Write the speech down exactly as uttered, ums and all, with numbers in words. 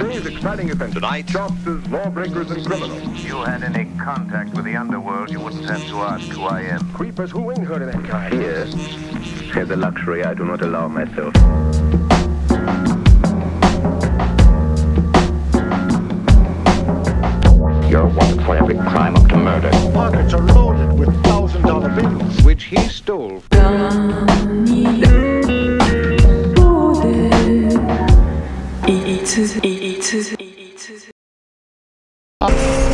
today's exciting event tonight, jostles, lawbreakers, and criminals. If you had any contact with the underworld, you wouldn't have to ask who I am. Creepers wooing her in that guy. Here, have the luxury I do not allow myself. You're wanted for every crime up to murder. Pockets are loaded with thousand dollar bills, which he stole. Eat it, eat it, eat it.